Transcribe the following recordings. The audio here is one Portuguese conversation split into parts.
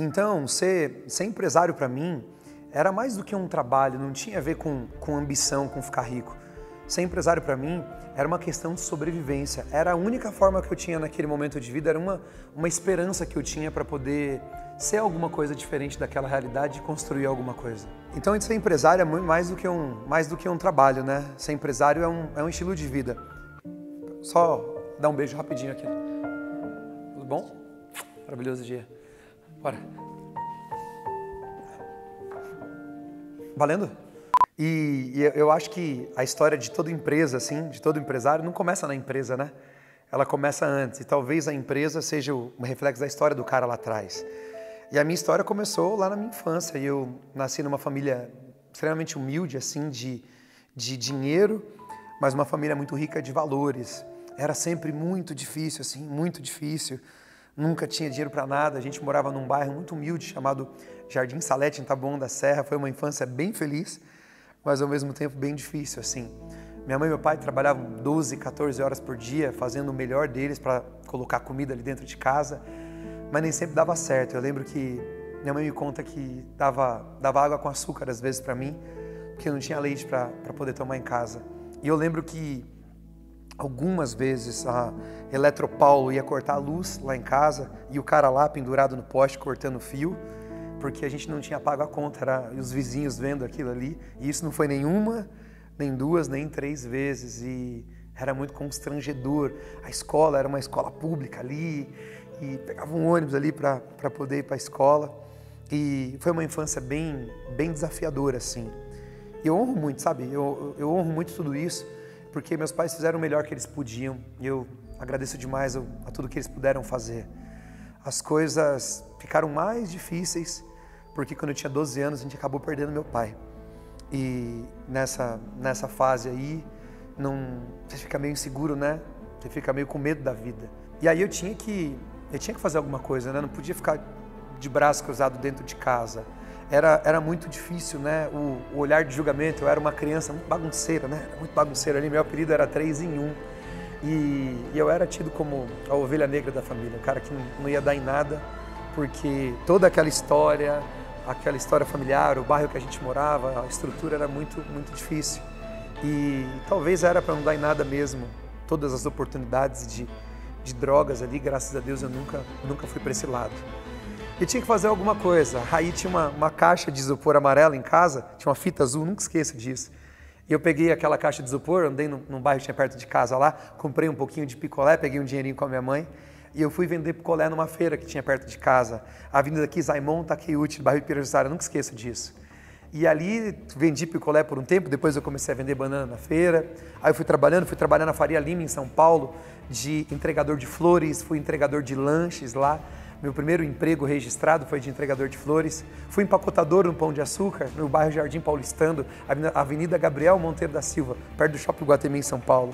Então, ser empresário para mim era mais do que um trabalho, não tinha a ver com ambição, com ficar rico. Ser empresário para mim era uma questão de sobrevivência, era a única forma que eu tinha naquele momento de vida, era uma esperança que eu tinha para poder ser alguma coisa diferente daquela realidade e construir alguma coisa. Então, ser empresário é mais do que um trabalho, né? Ser empresário é um estilo de vida. Só dar um beijo rapidinho aqui. Tudo bom? Maravilhoso dia. Bora. Valendo? E eu acho que a história de toda empresa, assim, de todo empresário, não começa na empresa, né? Ela começa antes. E talvez a empresa seja um reflexo da história do cara lá atrás. E a minha história começou lá na minha infância. Eu nasci numa família extremamente humilde, assim, de dinheiro, mas uma família muito rica de valores. Era sempre muito difícil, assim, muito difícil. Nunca tinha dinheiro para nada, a gente morava num bairro muito humilde chamado Jardim Salete, em Taboão da Serra. Foi uma infância bem feliz, mas ao mesmo tempo bem difícil, assim. Minha mãe e meu pai trabalhavam 12, 14 horas por dia, fazendo o melhor deles para colocar comida ali dentro de casa, mas nem sempre dava certo. Eu lembro que minha mãe me conta que dava água com açúcar às vezes para mim, porque não tinha leite para poder tomar em casa. E eu lembro que algumas vezes a Eletropaulo ia cortar a luz lá em casa e o cara lá pendurado no poste cortando fio, porque a gente não tinha pago a conta, e os vizinhos vendo aquilo ali. E isso não foi nenhuma, nem duas, nem três vezes, e era muito constrangedor. A escola era uma escola pública ali, e pegava um ônibus ali para poder ir para a escola. E foi uma infância bem desafiadora, assim. E eu honro muito, sabe? Eu honro muito tudo isso, porque meus pais fizeram o melhor que eles podiam e eu agradeço demais a tudo que eles puderam fazer. As coisas ficaram mais difíceis porque quando eu tinha 12 anos a gente acabou perdendo meu pai. E nessa fase aí, você fica meio inseguro, né? Você fica meio com medo da vida. E aí eu tinha que fazer alguma coisa, né? Não podia ficar de braço cruzado dentro de casa. Era muito difícil, né? O olhar de julgamento. Eu era uma criança muito bagunceira, né? Muito bagunceira ali. Meu apelido era 3 em 1. E eu era tido como a ovelha negra da família, um cara que não ia dar em nada, porque toda aquela história familiar, o bairro que a gente morava, a estrutura era muito difícil. E talvez era para não dar em nada mesmo. Todas as oportunidades de drogas ali, graças a Deus, eu nunca fui para esse lado. E tinha que fazer alguma coisa. Aí tinha uma caixa de isopor amarela em casa, tinha uma fita azul, nunca esqueço disso. E eu peguei aquela caixa de isopor, andei num bairro que tinha perto de casa lá, comprei um pouquinho de picolé, peguei um dinheirinho com a minha mãe, e eu fui vender picolé numa feira que tinha perto de casa, Avenida Kizaimon, Takeuchi, bairro de Pirajusara, nunca esqueço disso. E ali vendi picolé por um tempo, depois eu comecei a vender banana na feira, aí eu fui trabalhando na Faria Lima, em São Paulo, de entregador de flores, fui entregador de lanches lá. Meu primeiro emprego registrado foi de entregador de flores. Fui empacotador no Pão de Açúcar, no bairro Jardim Paulistano, Avenida Gabriel Monteiro da Silva, perto do Shopping Guatemala, em São Paulo.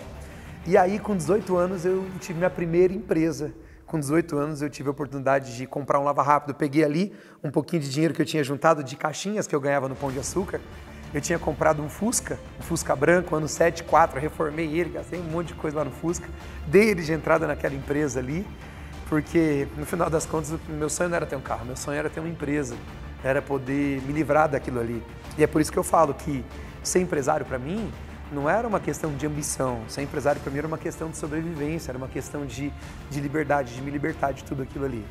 E aí, com 18 anos, eu tive minha primeira empresa. Com 18 anos, eu tive a oportunidade de comprar um lava-rápido. Peguei ali um pouquinho de dinheiro que eu tinha juntado de caixinhas que eu ganhava no Pão de Açúcar. Eu tinha comprado um Fusca branco, ano 74, reformei ele, gastei um monte de coisa lá no Fusca. Dei ele de entrada naquela empresa ali. Porque, no final das contas, meu sonho não era ter um carro, meu sonho era ter uma empresa, era poder me livrar daquilo ali. E é por isso que eu falo que ser empresário, para mim, não era uma questão de ambição. Ser empresário, para mim, era uma questão de sobrevivência, era uma questão de liberdade, de me libertar de tudo aquilo ali.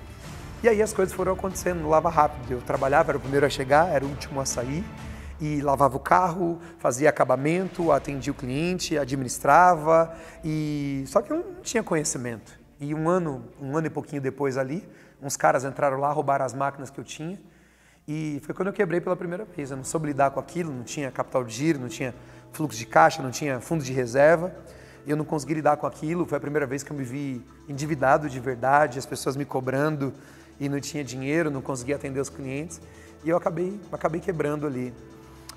E aí as coisas foram acontecendo no lava rápido. Eu trabalhava, era o primeiro a chegar, era o último a sair, e lavava o carro, fazia acabamento, atendia o cliente, administrava, e só que eu não tinha conhecimento. E um ano e pouquinho depois ali, uns caras entraram lá, roubaram as máquinas que eu tinha. E foi quando eu quebrei pela primeira vez. Eu não soube lidar com aquilo, não tinha capital de giro, não tinha fluxo de caixa, não tinha fundo de reserva. Eu não consegui lidar com aquilo. Foi a primeira vez que eu me vi endividado de verdade, as pessoas me cobrando e não tinha dinheiro, não conseguia atender os clientes. E eu acabei quebrando ali.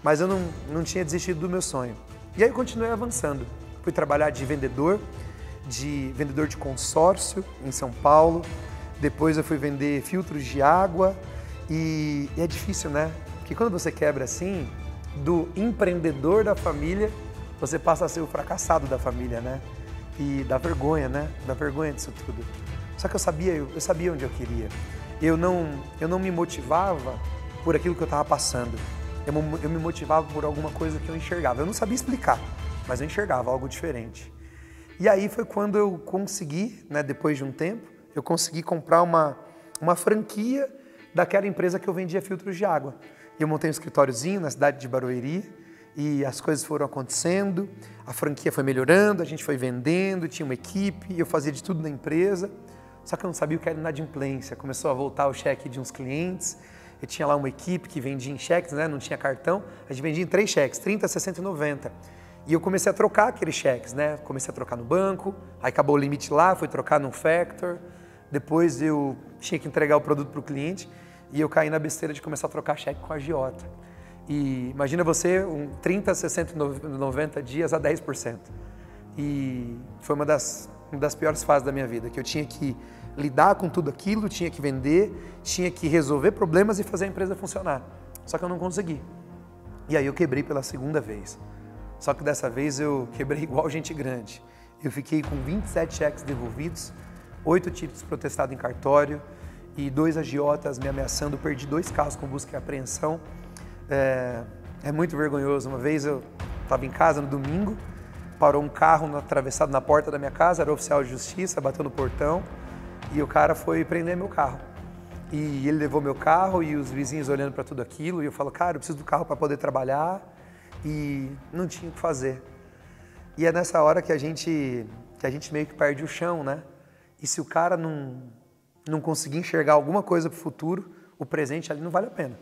Mas eu não tinha desistido do meu sonho. E aí eu continuei avançando. Fui trabalhar de vendedor de consórcio em São Paulo, depois eu fui vender filtros de água e é difícil, né? Porque quando você quebra assim, do empreendedor da família, você passa a ser o fracassado da família, né? E dá vergonha, né? Dá vergonha disso tudo. Só que eu sabia onde eu queria. eu não me motivava por aquilo que eu estava passando. Eu me motivava por alguma coisa que eu enxergava. Eu não sabia explicar, mas eu enxergava algo diferente. E aí foi quando eu consegui, né, depois de um tempo, eu consegui comprar uma franquia daquela empresa que eu vendia filtros de água. Eu montei um escritóriozinho na cidade de Barueri e as coisas foram acontecendo, a franquia foi melhorando, a gente foi vendendo, tinha uma equipe, eu fazia de tudo na empresa, só que eu não sabia o que era inadimplência. Começou a voltar o cheque de uns clientes, eu tinha lá uma equipe que vendia em cheques, né? Não tinha cartão, a gente vendia em 3 cheques, 30, 60 e 90. E eu comecei a trocar aqueles cheques, né? Comecei a trocar no banco, aí acabou o limite lá, fui trocar num factor, depois eu tinha que entregar o produto para o cliente e eu caí na besteira de começar a trocar cheque com a agiota. E imagina você, 30, 60, 90 dias a 10%. E foi uma das piores fases da minha vida, que eu tinha que lidar com tudo aquilo, tinha que vender, tinha que resolver problemas e fazer a empresa funcionar. Só que eu não consegui. E aí eu quebrei pela segunda vez. Só que dessa vez eu quebrei igual gente grande. Eu fiquei com 27 cheques devolvidos, 8 títulos protestados em cartório e 2 agiotas me ameaçando. Perdi 2 casos com busca e apreensão. É muito vergonhoso. Uma vez eu estava em casa no domingo, parou um carro atravessado na porta da minha casa, era oficial de justiça, bateu no portão e o cara foi prender meu carro. E ele levou meu carro e os vizinhos olhando para tudo aquilo e eu falo, cara, eu preciso do carro para poder trabalhar. E não tinha o que fazer. E é nessa hora que a gente meio que perde o chão, né? E se o cara não conseguir enxergar alguma coisa pro futuro, o presente ali não vale a pena.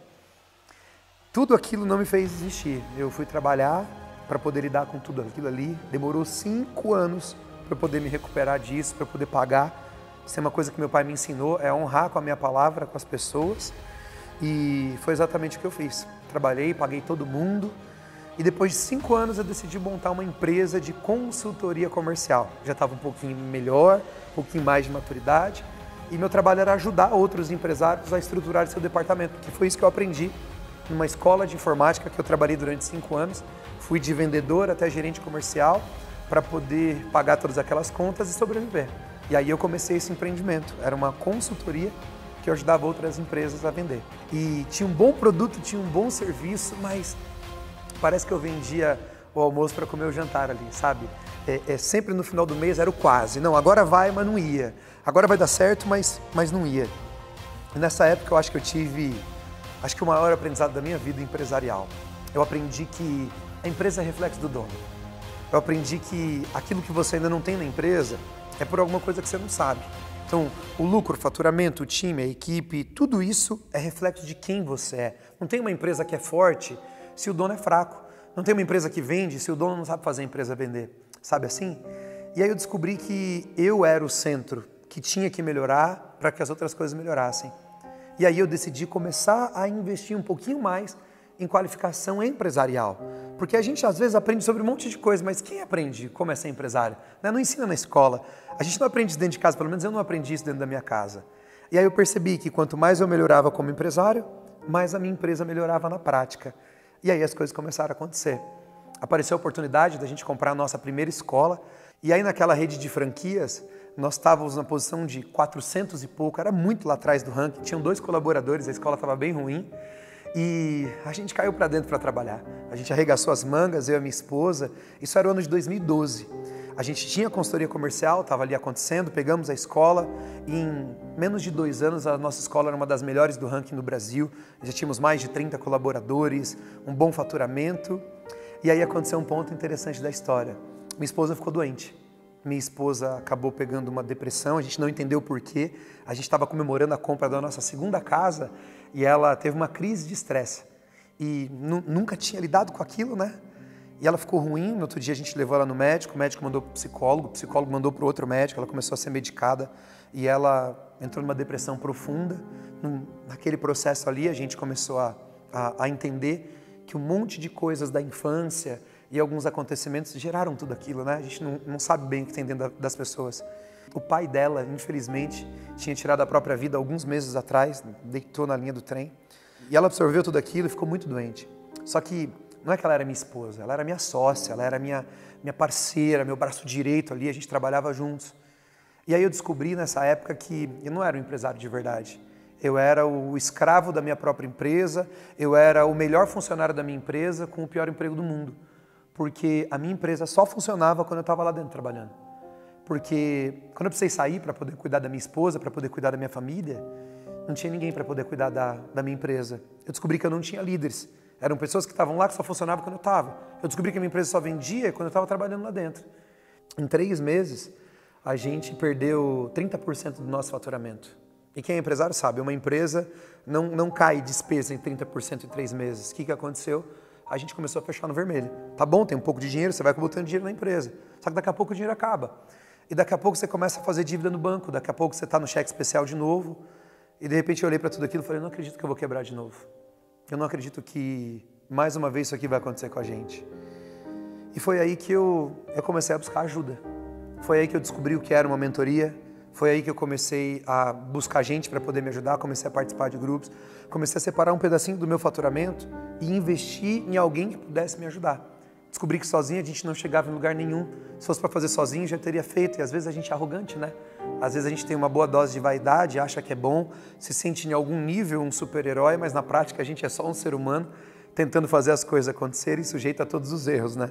Tudo aquilo não me fez desistir. Eu fui trabalhar para poder lidar com tudo aquilo ali. Demorou 5 anos para poder me recuperar disso, para poder pagar. Isso é uma coisa que meu pai me ensinou, é honrar com a minha palavra, com as pessoas. E foi exatamente o que eu fiz. Trabalhei, paguei todo mundo. E depois de 5 anos eu decidi montar uma empresa de consultoria comercial. Já estava um pouquinho melhor, um pouquinho mais de maturidade. E meu trabalho era ajudar outros empresários a estruturar seu departamento, que foi isso que eu aprendi numa escola de informática que eu trabalhei durante 5 anos. Fui de vendedor até gerente comercial para poder pagar todas aquelas contas e sobreviver. E aí eu comecei esse empreendimento. Era uma consultoria que eu ajudava outras empresas a vender. E tinha um bom produto, tinha um bom serviço, mas parece que eu vendia o almoço para comer o jantar ali, sabe? Sempre no final do mês era o quase. Não, agora vai, mas não ia. Agora vai dar certo, mas não ia. E nessa época eu acho que eu tive, acho que o maior aprendizado da minha vida empresarial. Eu aprendi que a empresa é reflexo do dono. Eu aprendi que aquilo que você ainda não tem na empresa é por alguma coisa que você não sabe. Então, o lucro, o faturamento, o time, a equipe, tudo isso é reflexo de quem você é. Não tem uma empresa que é forte se o dono é fraco. Não tem uma empresa que vende se o dono não sabe fazer a empresa vender. Sabe assim? E aí eu descobri que eu era o centro, que tinha que melhorar para que as outras coisas melhorassem. E aí eu decidi começar a investir um pouquinho mais em qualificação empresarial. Porque a gente às vezes aprende sobre um monte de coisa, mas quem aprende como é ser empresário? Não ensina na escola. A gente não aprende isso dentro de casa, pelo menos eu não aprendi isso dentro da minha casa. E aí eu percebi que quanto mais eu melhorava como empresário, mais a minha empresa melhorava na prática. E aí as coisas começaram a acontecer. Apareceu a oportunidade da gente comprar a nossa primeira escola. E aí naquela rede de franquias, nós estávamos na posição de 400 e pouco. Era muito lá atrás do ranking. Tinham 2 colaboradores, a escola estava bem ruim. E a gente caiu para dentro para trabalhar. A gente arregaçou as mangas, eu e a minha esposa. Isso era o ano de 2012. A gente tinha a consultoria comercial, estava ali acontecendo. Pegamos a escola e em menos de 2 anos, a nossa escola era uma das melhores do ranking no Brasil. Já tínhamos mais de 30 colaboradores, um bom faturamento. E aí aconteceu um ponto interessante da história. Minha esposa ficou doente. Minha esposa acabou pegando uma depressão, a gente não entendeu o porquê. A gente estava comemorando a compra da nossa segunda casa e ela teve uma crise de estresse. E nunca tinha lidado com aquilo, né? E ela ficou ruim, no outro dia a gente levou ela no médico, o médico mandou para o psicólogo mandou para outro médico, ela começou a ser medicada e ela entrou numa depressão profunda. Naquele processo ali, a gente começou a entender que um monte de coisas da infância e alguns acontecimentos geraram tudo aquilo, né? A gente não sabe bem o que tem dentro das pessoas. O pai dela, infelizmente, tinha tirado a própria vida alguns meses atrás, deitou na linha do trem, e ela absorveu tudo aquilo e ficou muito doente. Só que não é que ela era minha esposa, ela era minha sócia, ela era minha parceira, meu braço direito ali, a gente trabalhava juntos. E aí eu descobri nessa época que eu não era um empresário de verdade. Eu era o escravo da minha própria empresa, eu era o melhor funcionário da minha empresa com o pior emprego do mundo. Porque a minha empresa só funcionava quando eu estava lá dentro trabalhando. Porque quando eu precisei sair para poder cuidar da minha esposa, para poder cuidar da minha família, não tinha ninguém para poder cuidar da minha empresa. Eu descobri que eu não tinha líderes. Eram pessoas que estavam lá que só funcionavam quando eu estava. Eu descobri que a minha empresa só vendia quando eu estava trabalhando lá dentro. Em 3 meses, a gente perdeu 30% do nosso faturamento. E quem é empresário sabe, uma empresa não cai despesa em 30% em 3 meses. O que aconteceu? A gente começou a fechar no vermelho. Tá bom, tem um pouco de dinheiro, você vai botando dinheiro na empresa. Só que daqui a pouco o dinheiro acaba. E daqui a pouco você começa a fazer dívida no banco, daqui a pouco você está no cheque especial de novo. E de repente eu olhei para tudo aquilo e falei, não acredito que eu vou quebrar de novo. Eu não acredito que mais uma vez isso aqui vai acontecer com a gente. E foi aí que eu comecei a buscar ajuda. Foi aí que eu descobri o que era uma mentoria. Foi aí que eu comecei a buscar gente para poder me ajudar, comecei a participar de grupos, comecei a separar um pedacinho do meu faturamento e investir em alguém que pudesse me ajudar. Descobri que sozinho a gente não chegava em lugar nenhum. Se fosse para fazer sozinho, já teria feito. E às vezes a gente é arrogante, né? Às vezes a gente tem uma boa dose de vaidade, acha que é bom, se sente em algum nível um super-herói, mas na prática a gente é só um ser humano tentando fazer as coisas acontecerem e sujeito a todos os erros, né?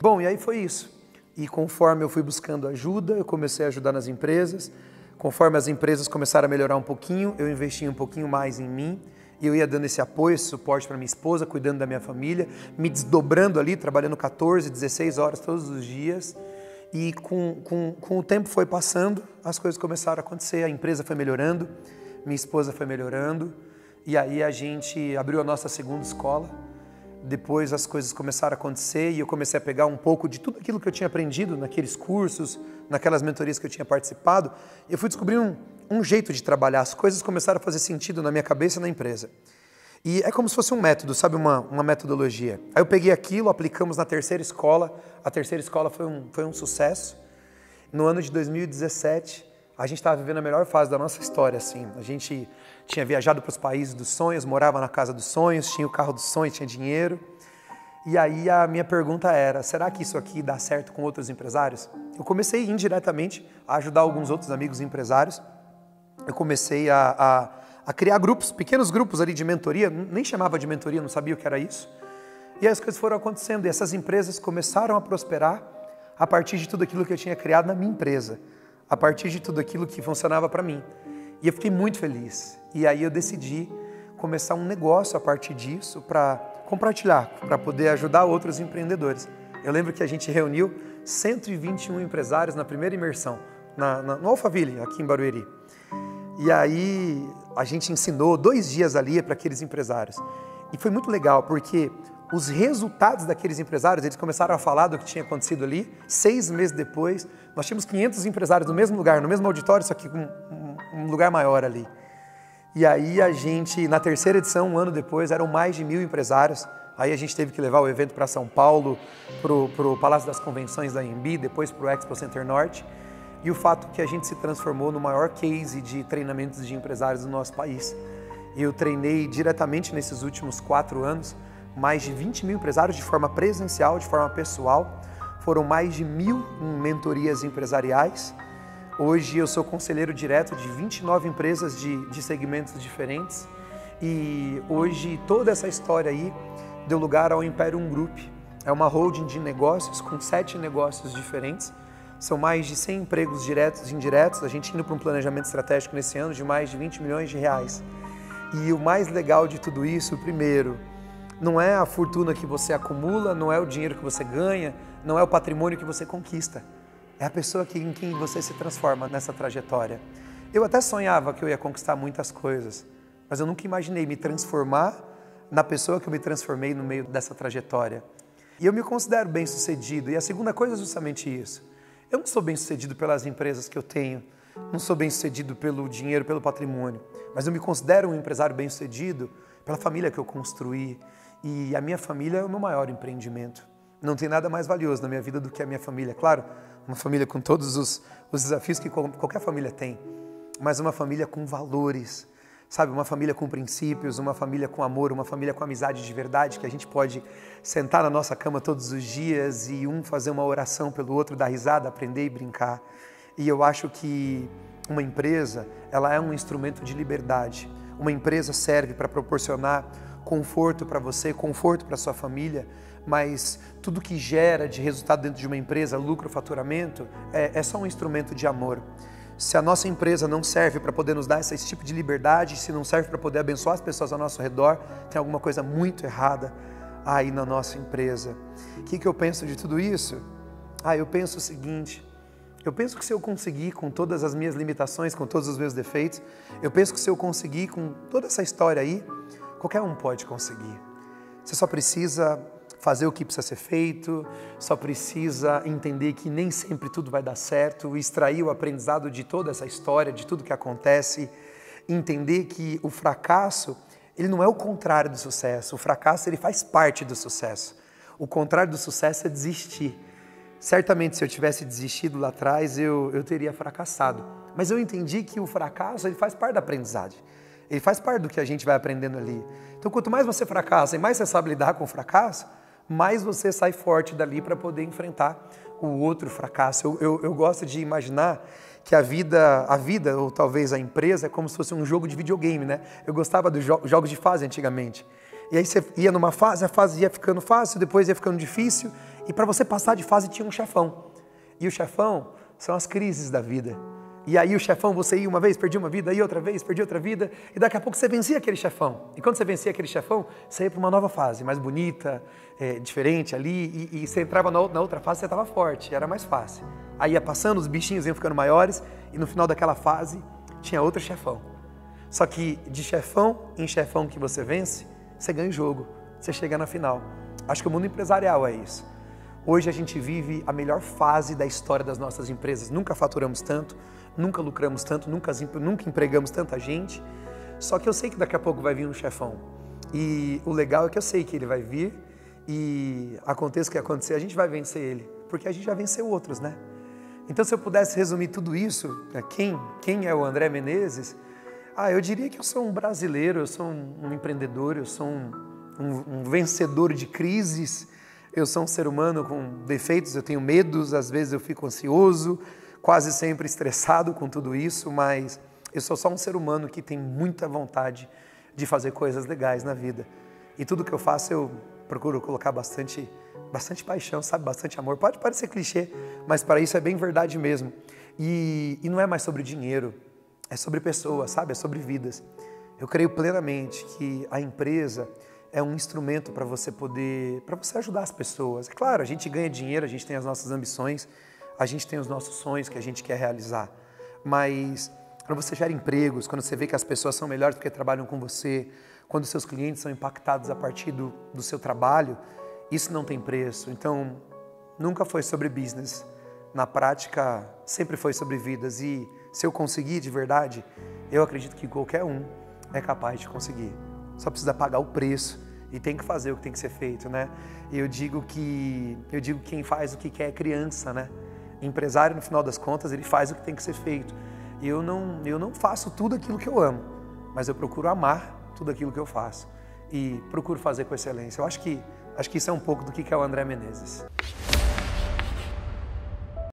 Bom, e aí foi isso. E conforme eu fui buscando ajuda, eu comecei a ajudar nas empresas. Conforme as empresas começaram a melhorar um pouquinho, eu investi um pouquinho mais em mim. E eu ia dando esse apoio, esse suporte para minha esposa, cuidando da minha família, me desdobrando ali, trabalhando 14, 16 horas todos os dias. E com o tempo foi passando, as coisas começaram a acontecer, a empresa foi melhorando, minha esposa foi melhorando. E aí a gente abriu a nossa segunda escola. Depois as coisas começaram a acontecer e eu comecei a pegar um pouco de tudo aquilo que eu tinha aprendido naqueles cursos, naquelas mentorias que eu tinha participado. Eu fui descobrindo um jeito de trabalhar, as coisas começaram a fazer sentido na minha cabeça e na empresa. E é como se fosse um método, sabe, uma metodologia. Aí eu peguei aquilo, aplicamos na terceira escola, a terceira escola foi um sucesso. No ano de 2017, a gente estava vivendo a melhor fase da nossa história, assim. A gente tinha viajado para os países dos sonhos, morava na casa dos sonhos, tinha o carro dos sonhos, tinha dinheiro. E aí a minha pergunta era, será que isso aqui dá certo com outros empresários? Eu comecei indiretamente a ajudar alguns outros amigos empresários. Eu comecei a criar grupos, pequenos grupos ali de mentoria, nem chamava de mentoria, não sabia o que era isso. E aí as coisas foram acontecendo e essas empresas começaram a prosperar a partir de tudo aquilo que eu tinha criado na minha empresa. A partir de tudo aquilo que funcionava para mim. E eu fiquei muito feliz. E aí eu decidi começar um negócio a partir disso para compartilhar, para poder ajudar outros empreendedores. Eu lembro que a gente reuniu 121 empresários na primeira imersão, no Alphaville, aqui em Barueri. E aí a gente ensinou 2 dias ali para aqueles empresários. E foi muito legal, porque os resultados daqueles empresários, eles começaram a falar do que tinha acontecido ali. 6 meses depois, nós tínhamos 500 empresários no mesmo lugar, no mesmo auditório, só que com um lugar maior ali. E aí a gente, na terceira edição, um ano depois, eram mais de 1.000 empresários. Aí a gente teve que levar o evento para São Paulo, para o Palácio das Convenções da Imbi, depois para o Expo Center Norte. E o fato que a gente se transformou no maior case de treinamentos de empresários do nosso país. Eu treinei diretamente nesses últimos 4 anos, mais de 20.000 empresários de forma presencial, de forma pessoal. Foram mais de 1.000 mentorias empresariais. Hoje eu sou conselheiro direto de 29 empresas de segmentos diferentes. E hoje toda essa história aí deu lugar ao Império Um Group. É uma holding de negócios com 7 negócios diferentes. São mais de 100 empregos diretos e indiretos. A gente indo para um planejamento estratégico nesse ano de mais de 20 milhões de reais. E o mais legal de tudo isso, primeiro, não é a fortuna que você acumula, não é o dinheiro que você ganha, não é o patrimônio que você conquista. É a pessoa em quem você se transforma nessa trajetória. Eu até sonhava que eu ia conquistar muitas coisas, mas eu nunca imaginei me transformar na pessoa que eu me transformei no meio dessa trajetória. E eu me considero bem-sucedido. E a segunda coisa é justamente isso. Eu não sou bem-sucedido pelas empresas que eu tenho, não sou bem-sucedido pelo dinheiro, pelo patrimônio, mas eu me considero um empresário bem-sucedido pela família que eu construí. E a minha família é o meu maior empreendimento. Não tem nada mais valioso na minha vida do que a minha família. Claro, uma família com todos os desafios que qualquer família tem, mas uma família com valores, sabe? Uma família com princípios, uma família com amor, uma família com amizade de verdade, que a gente pode sentar na nossa cama todos os dias e um fazer uma oração pelo outro, dar risada, aprender e brincar. E eu acho que uma empresa, ela é um instrumento de liberdade. Uma empresa serve para proporcionar conforto para você, conforto para sua família, mas tudo que gera de resultado dentro de uma empresa, lucro, faturamento, é só um instrumento de amor. Se a nossa empresa não serve para poder nos dar esse tipo de liberdade, se não serve para poder abençoar as pessoas ao nosso redor, tem alguma coisa muito errada aí na nossa empresa. O que eu penso de tudo isso? Eu penso o seguinte, eu penso que se eu conseguir com todas as minhas limitações, com todos os meus defeitos, eu penso que se eu conseguir com toda essa história aí, qualquer um pode conseguir. Você só precisa fazer o que precisa ser feito, só precisa entender que nem sempre tudo vai dar certo, extrair o aprendizado de toda essa história, de tudo que acontece, entender que o fracasso, ele não é o contrário do sucesso, o fracasso ele faz parte do sucesso. O contrário do sucesso é desistir. Certamente se eu tivesse desistido lá atrás, eu teria fracassado, mas eu entendi que o fracasso ele faz parte da aprendizagem. Ele faz parte do que a gente vai aprendendo ali. Então, quanto mais você fracassa e mais você sabe lidar com o fracasso, mais você sai forte dali para poder enfrentar o outro fracasso. Eu gosto de imaginar que a vida, ou talvez a empresa, é como se fosse um jogo de videogame, né? Eu gostava dos jogos de fase antigamente. E aí você ia numa fase, a fase ia ficando fácil, depois ia ficando difícil. E para você passar de fase tinha um chefão. E o chefão são as crises da vida. E aí o chefão, você ia uma vez, perdia uma vida, ia outra vez, perdia outra vida, e daqui a pouco você vencia aquele chefão. E quando você vencia aquele chefão, você ia para uma nova fase, mais bonita, diferente ali, e você entrava na outra fase, você estava forte, era mais fácil. Aí ia passando, os bichinhos iam ficando maiores, e no final daquela fase, tinha outro chefão. Só que de chefão em chefão que você vence, você ganha o jogo, você chega na final. Acho que o mundo empresarial é isso. Hoje a gente vive a melhor fase da história das nossas empresas. Nunca faturamos tanto, nunca lucramos tanto, nunca empregamos tanta gente. Só que eu sei que daqui a pouco vai vir um chefão. E o legal é que eu sei que ele vai vir e aconteça o que acontecer, a gente vai vencer ele. Porque a gente já venceu outros, né? Então se eu pudesse resumir tudo isso, quem é o André Menezes? Eu diria que eu sou um brasileiro, eu sou um empreendedor, eu sou um vencedor de crises. Eu sou um ser humano com defeitos, eu tenho medos, às vezes eu fico ansioso, quase sempre estressado com tudo isso, mas eu sou só um ser humano que tem muita vontade de fazer coisas legais na vida. E tudo que eu faço eu procuro colocar bastante paixão, sabe, bastante amor. Pode parecer clichê, mas para isso é bem verdade mesmo. E não é mais sobre dinheiro, é sobre pessoas, sabe, é sobre vidas. Eu creio plenamente que a empresa é um instrumento para você poder, para você ajudar as pessoas. É claro, a gente ganha dinheiro, a gente tem as nossas ambições, a gente tem os nossos sonhos que a gente quer realizar. Mas quando você gera empregos, quando você vê que as pessoas são melhores porque trabalham com você, quando seus clientes são impactados a partir do seu trabalho, isso não tem preço. Então, nunca foi sobre business. Na prática, sempre foi sobre vidas. E se eu conseguir de verdade, eu acredito que qualquer um é capaz de conseguir. Só precisa pagar o preço e tem que fazer o que tem que ser feito, né? Eu digo que quem faz o que quer é criança, né? Empresário, no final das contas, ele faz o que tem que ser feito. E eu não faço tudo aquilo que eu amo, mas eu procuro amar tudo aquilo que eu faço e procuro fazer com excelência. Eu acho que isso é um pouco do que é o André Menezes.